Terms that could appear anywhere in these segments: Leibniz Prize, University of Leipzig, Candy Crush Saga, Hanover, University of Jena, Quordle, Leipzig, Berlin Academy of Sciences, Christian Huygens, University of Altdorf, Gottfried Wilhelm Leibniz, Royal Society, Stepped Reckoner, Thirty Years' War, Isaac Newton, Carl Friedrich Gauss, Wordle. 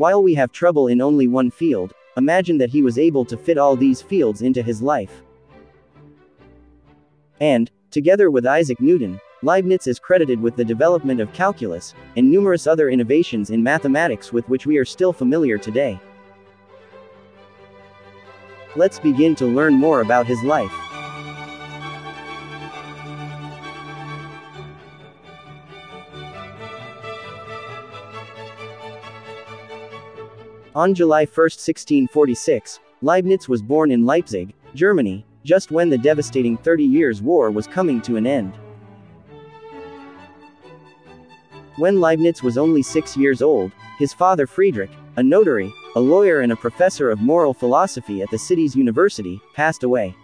While we have trouble in only one field, imagine that he was able to fit all these fields into his life. And, together with Isaac Newton, Leibniz is credited with the development of calculus, and numerous other innovations in mathematics with which we are still familiar today. Let's begin to learn more about his life. On July 1, 1646, Leibniz was born in Leipzig, Germany, just when the devastating 30 Years' War was coming to an end. When Leibniz was only 6 years old, his father Friedrich, a notary, a lawyer and a professor of moral philosophy at the city's university, passed away.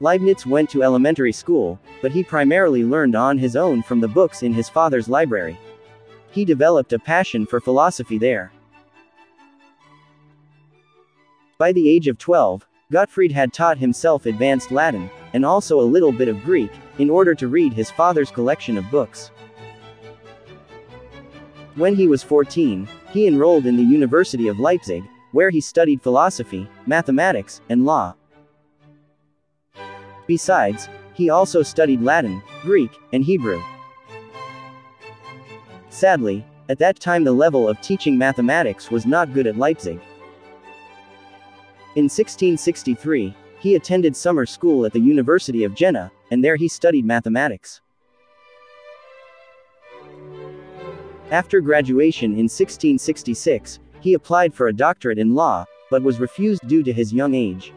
Leibniz went to elementary school, but he primarily learned on his own from the books in his father's library. He developed a passion for philosophy there. By the age of 12, Gottfried had taught himself advanced Latin, and also a little bit of Greek, in order to read his father's collection of books. When he was 14, he enrolled in the University of Leipzig, where he studied philosophy, mathematics, and law. Besides, he also studied Latin, Greek, and Hebrew. Sadly, at that time the level of teaching mathematics was not good at Leipzig. In 1663, he attended summer school at the University of Jena, and there he studied mathematics. After graduation in 1666, he applied for a doctorate in law, but was refused due to his young age.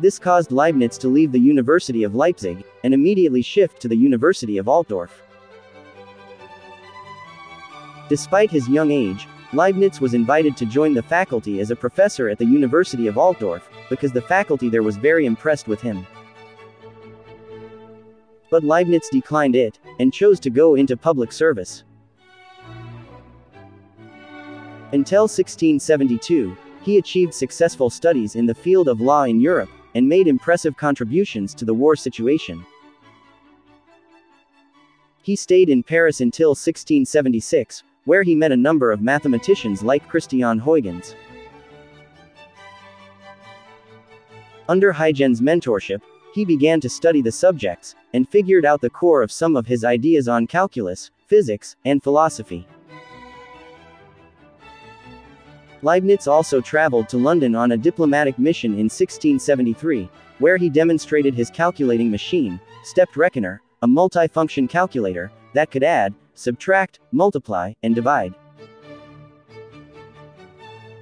This caused Leibniz to leave the University of Leipzig, and immediately shift to the University of Altdorf. Despite his young age, Leibniz was invited to join the faculty as a professor at the University of Altdorf, because the faculty there was very impressed with him. But Leibniz declined it, and chose to go into public service. Until 1672, he achieved successful studies in the field of law in Europe, and made impressive contributions to the war situation. He stayed in Paris until 1676, where he met a number of mathematicians like Christian Huygens. Under Huygens' mentorship, he began to study the subjects, and figured out the core of some of his ideas on calculus, physics, and philosophy. Leibniz also traveled to London on a diplomatic mission in 1673, where he demonstrated his calculating machine, Stepped Reckoner, a multifunction calculator that could add, subtract, multiply, and divide.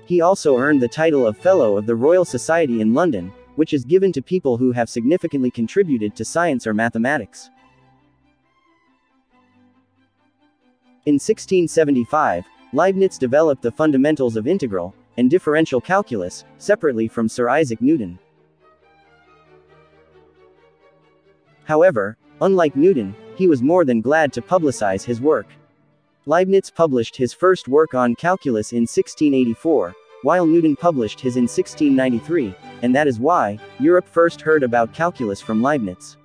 He also earned the title of Fellow of the Royal Society in London, which is given to people who have significantly contributed to science or mathematics. In 1675, Leibniz developed the fundamentals of integral and differential calculus, separately from Sir Isaac Newton. However, unlike Newton, he was more than glad to publicize his work. Leibniz published his first work on calculus in 1684, while Newton published his in 1693, and that is why Europe first heard about calculus from Leibniz.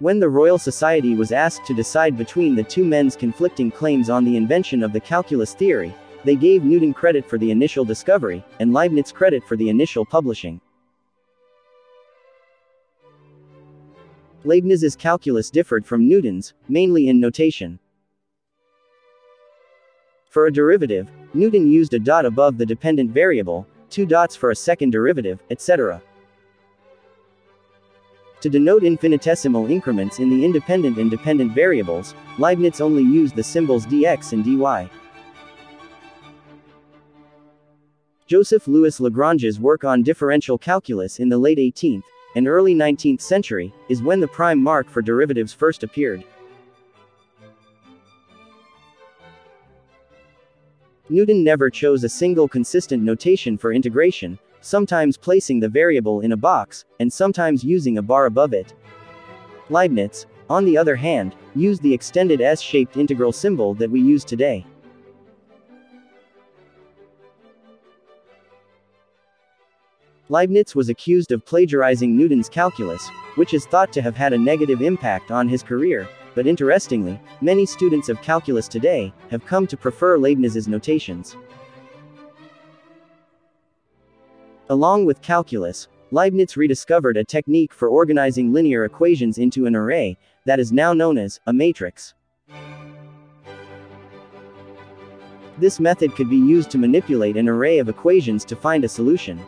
When the Royal Society was asked to decide between the two men's conflicting claims on the invention of the calculus theory, they gave Newton credit for the initial discovery, and Leibniz credit for the initial publishing. Leibniz's calculus differed from Newton's, mainly in notation. For a derivative, Newton used a dot above the dependent variable, two dots for a second derivative, etc. To denote infinitesimal increments in the independent and dependent variables, Leibniz only used the symbols dx and dy. Joseph Louis Lagrange's work on differential calculus in the late 18th, and early 19th century, is when the prime mark for derivatives first appeared. Newton never chose a single consistent notation for integration, sometimes placing the variable in a box, and sometimes using a bar above it. Leibniz, on the other hand, used the extended S-shaped integral symbol that we use today. Leibniz was accused of plagiarizing Newton's calculus, which is thought to have had a negative impact on his career, But interestingly, many students of calculus today have come to prefer Leibniz's notations. Along with calculus, Leibniz rediscovered a technique for organizing linear equations into an array that is now known as a matrix. This method could be used to manipulate an array of equations to find a solution.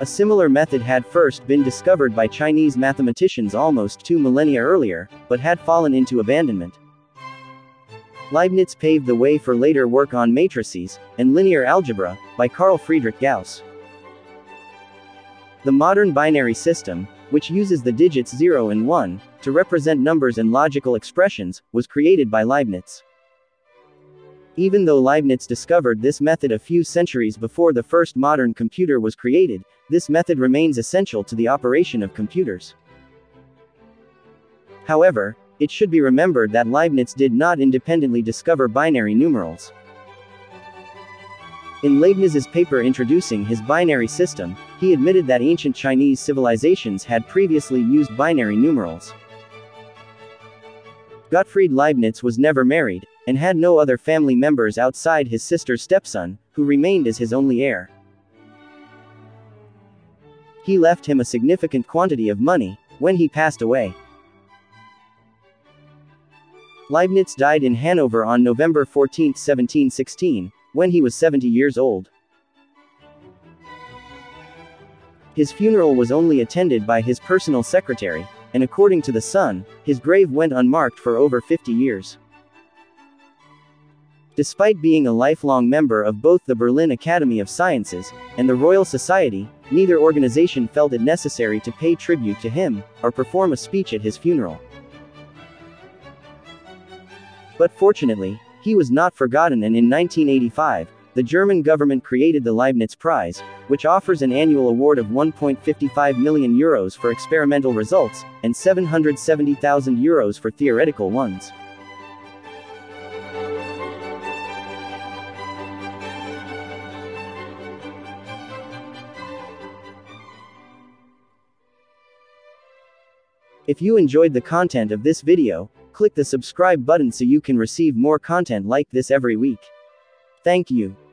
A similar method had first been discovered by Chinese mathematicians almost 2 millennia earlier, but had fallen into abandonment. Leibniz paved the way for later work on matrices and linear algebra by Carl Friedrich Gauss. The modern binary system, which uses the digits 0 and 1 to represent numbers and logical expressions, was created by Leibniz. Even though Leibniz discovered this method a few centuries before the first modern computer was created, this method remains essential to the operation of computers. However, it should be remembered that Leibniz did not independently discover binary numerals. In Leibniz's paper introducing his binary system, he admitted that ancient Chinese civilizations had previously used binary numerals. Gottfried Leibniz was never married, and had no other family members outside his sister's stepson, who remained as his only heir. He left him a significant quantity of money when he passed away. Leibniz died in Hanover on November 14, 1716, when he was 70 years old. His funeral was only attended by his personal secretary, and according to the Sun, his grave went unmarked for over 50 years. Despite being a lifelong member of both the Berlin Academy of Sciences and the Royal Society, neither organization felt it necessary to pay tribute to him or perform a speech at his funeral. But fortunately, he was not forgotten, and in 1985, the German government created the Leibniz Prize, which offers an annual award of €1.55 million for experimental results and €770,000 for theoretical ones. If you enjoyed the content of this video, click the subscribe button so you can receive more content like this every week. Thank you.